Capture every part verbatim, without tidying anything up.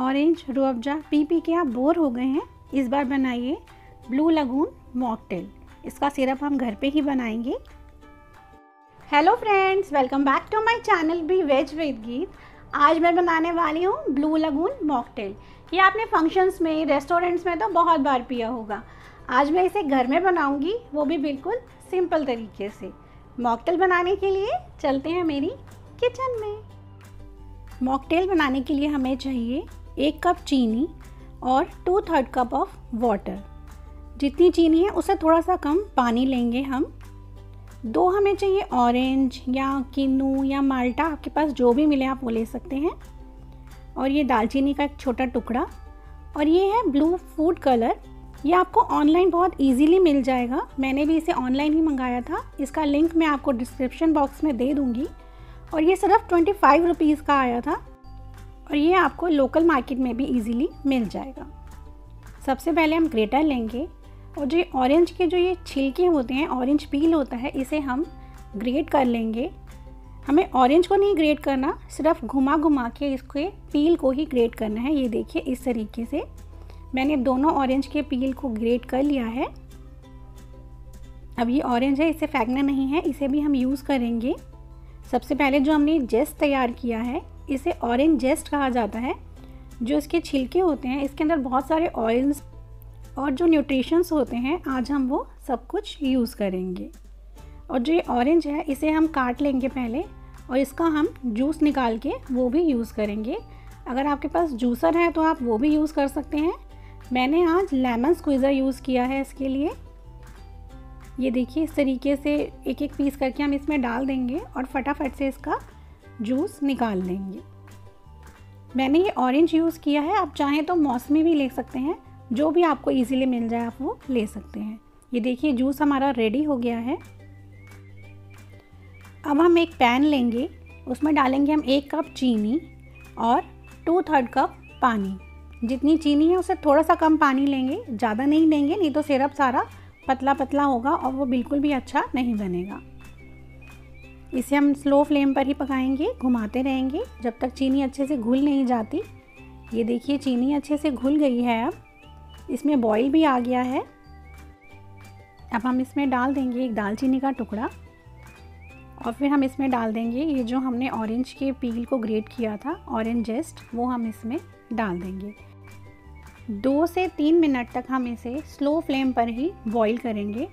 Orange Rooh Afza P P के आप bore हो गए हैं, इस बार बनाइए ब्लू लगून मॉकटेल। इसका सिरप हम घर पे ही बनाएंगे। Hello friends, welcome back to my channel B veg with Geet. आज मैं बनाने वाली हूँ ब्लू लगून मॉकटेल। ये आपने फंक्शंस में, रेस्टोरेंट्स में तो बहुत बार पिया होगा। आज मैं इसे घर में बनाऊँगी, वो भी बिल्कुल सिंपल तरीके से। मॉकटेल बनाने के लिए चलते हैं मेरी किचन में। मॉकटेल बनाने के लिए हमें चाहिए एक कप चीनी और two third cup of water. जितनी चीनी है उससे थोड़ा सा कम पानी लेंगे हम। दो हमें चाहिए ऑरेंज या किन्नू या माल्टा, आपके पास जो भी मिले आप वो ले सकते हैं। और ये दालचीनी का एक छोटा टुकड़ा, और ये है ब्लू फूड कलर। ये आपको ऑनलाइन बहुत इजीली मिल जाएगा, मैंने भी इसे ऑनलाइन ही मंगाया था। इसका लिंक मैं आपको डिस्क्रिप्शन बॉक्स में दे दूँगी। और ये सिर्फ ट्वेंटी फाइव रुपीज़ का आया था, और ये आपको लोकल मार्केट में भी इजीली मिल जाएगा। सबसे पहले हम ग्रेटर लेंगे, और जो ऑरेंज के जो ये छिलके होते हैं, ऑरेंज पील होता है, इसे हम ग्रेट कर लेंगे। हमें ऑरेंज को नहीं ग्रेट करना, सिर्फ घुमा घुमा के इसके पील को ही ग्रेट करना है। ये देखिए, इस तरीके से मैंने दोनों ऑरेंज के पील को ग्रेट कर लिया है। अब ये ऑरेंज है, इसे फेंकना नहीं है, इसे भी हम यूज़ करेंगे। सबसे पहले जो हमने जेस्ट तैयार किया है, इसे ऑरेंज जेस्ट कहा जाता है। जो इसके छिलके होते हैं, इसके अंदर बहुत सारे ऑयल्स और जो न्यूट्रिशंस होते हैं, आज हम वो सब कुछ यूज़ करेंगे। और जो ये ऑरेंज है, इसे हम काट लेंगे पहले, और इसका हम जूस निकाल के वो भी यूज़ करेंगे। अगर आपके पास जूसर है तो आप वो भी यूज़ कर सकते हैं। मैंने आज लेमन स्क्वीज़र यूज़ किया है इसके लिए। ये देखिए, इस तरीके से एक एक पीस करके हम इसमें डाल देंगे और फटाफट से इसका जूस निकाल लेंगे। मैंने ये ऑरेंज यूज़ किया है, आप चाहें तो मौसमी भी ले सकते हैं, जो भी आपको इजीली मिल जाए आप वो ले सकते हैं। ये देखिए, जूस हमारा रेडी हो गया है। अब हम एक पैन लेंगे, उसमें डालेंगे हम एक कप चीनी और टू थर्ड कप पानी। जितनी चीनी है उससे थोड़ा सा कम पानी लेंगे, ज़्यादा नहीं लेंगे, नहीं तो सिरप सारा पतला पतला होगा और वो बिल्कुल भी अच्छा नहीं बनेगा। इसे हम स्लो फ्लेम पर ही पकाएंगे, घुमाते रहेंगे जब तक चीनी अच्छे से घुल नहीं जाती। ये देखिए, चीनी अच्छे से घुल गई है, अब इसमें बॉईल भी आ गया है। अब हम इसमें डाल देंगे एक दालचीनी का टुकड़ा, और फिर हम इसमें डाल देंगे ये जो हमने ऑरेंज के पील को ग्रेट किया था, ऑरेंज जेस्ट, वो हम इसमें डाल देंगे। दो से तीन मिनट तक हम इसे स्लो फ्लेम पर ही बॉईल करेंगे,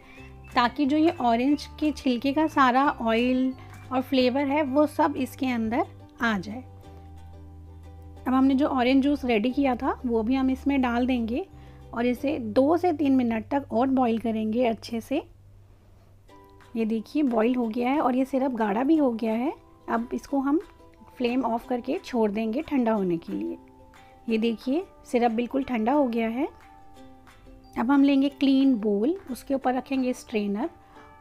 ताकि जो ये ऑरेंज के छिलके का सारा ऑयल और फ्लेवर है वो सब इसके अंदर आ जाए। अब हमने जो ऑरेंज जूस रेडी किया था वो भी हम इसमें डाल देंगे, और इसे दो से तीन मिनट तक और बॉईल करेंगे अच्छे से। ये देखिए, बॉईल हो गया है और ये सिरप गाढ़ा भी हो गया है। अब इसको हम फ्लेम ऑफ करके छोड़ देंगे ठंडा होने के लिए। ये देखिए, सिरप बिल्कुल ठंडा हो गया है। अब हम लेंगे क्लीन बोल, उसके ऊपर रखेंगे स्ट्रेनर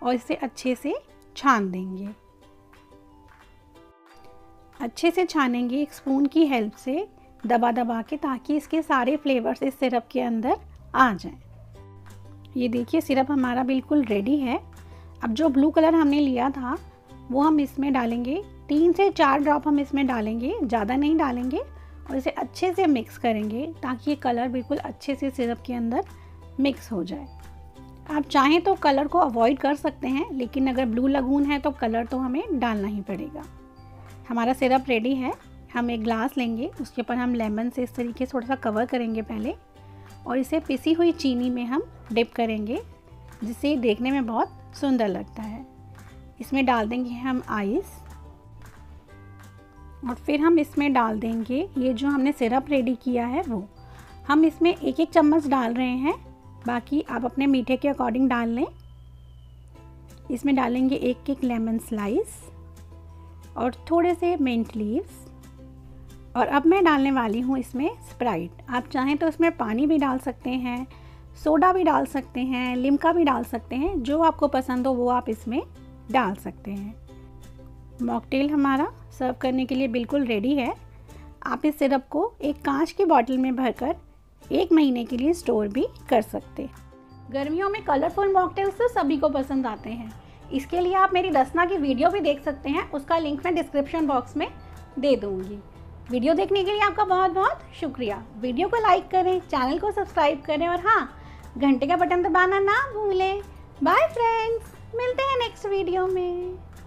और इसे अच्छे से छान देंगे। अच्छे से छानेंगे एक स्पून की हेल्प से, दबा दबा के, ताकि इसके सारे फ्लेवर्स इस सिरप के अंदर आ जाएं। ये देखिए, सिरप हमारा बिल्कुल रेडी है। अब जो ब्लू कलर हमने लिया था वो हम इसमें डालेंगे, तीन से चार ड्रॉप हम इसमें डालेंगे, ज़्यादा नहीं डालेंगे, और इसे अच्छे से मिक्स करेंगे ताकि ये कलर बिल्कुल अच्छे से सिरप के अंदर मिक्स हो जाए। आप चाहें तो कलर को अवॉइड कर सकते हैं, लेकिन अगर ब्लू लगून है तो कलर तो हमें डालना ही पड़ेगा। हमारा सिरप रेडी है। हम एक ग्लास लेंगे, उसके ऊपर हम लेमन से इस तरीके से थोड़ा सा कवर करेंगे पहले, और इसे पिसी हुई चीनी में हम डिप करेंगे, जिससे देखने में बहुत सुंदर लगता है। इसमें डाल देंगे हम आइस, और फिर हम इसमें डाल देंगे ये जो हमने सिरप रेडी किया है वो। हम इसमें एक एक चम्मच डाल रहे हैं, बाकी आप अपने मीठे के अकॉर्डिंग डाल लें। इसमें डालेंगे एक एक लेमन स्लाइस और थोड़े से मिंट लीव्स। और अब मैं डालने वाली हूँ इसमें स्प्राइट। आप चाहें तो इसमें पानी भी डाल सकते हैं, सोडा भी डाल सकते हैं, लिमका भी डाल सकते हैं, जो आपको पसंद हो वो आप इसमें डाल सकते हैं। मॉकटेल हमारा सर्व करने के लिए बिल्कुल रेडी है। आप इस सिरप को एक कांच की बॉटल में भरकर एक महीने के लिए स्टोर भी कर सकते हैं। गर्मियों में कलरफुल मॉकटेल्स तो सभी को पसंद आते हैं। इसके लिए आप मेरी रसना की वीडियो भी देख सकते हैं, उसका लिंक मैं डिस्क्रिप्शन बॉक्स में दे दूँगी। वीडियो देखने के लिए आपका बहुत बहुत शुक्रिया। वीडियो को लाइक करें, चैनल को सब्सक्राइब करें और हाँ, घंटे का बटन दबाना ना भूलें। बाय फ्रेंड्स, मिलते हैं नेक्स्ट वीडियो में।